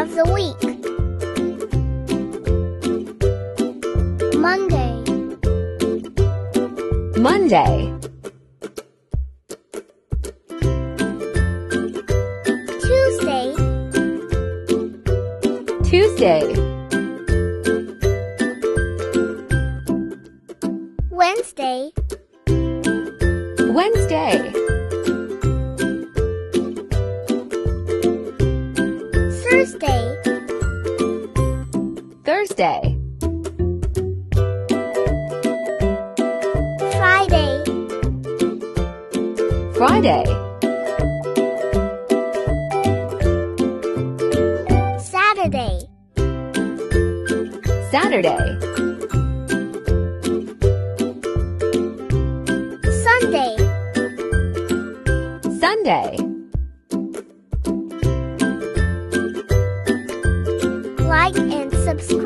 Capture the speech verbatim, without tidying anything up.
of the week. Monday. Monday. Tuesday. Tuesday. Wednesday. Wednesday. Thursday. Thursday. Friday. Friday. Saturday. Saturday. Sunday. Sunday. Like and subscribe.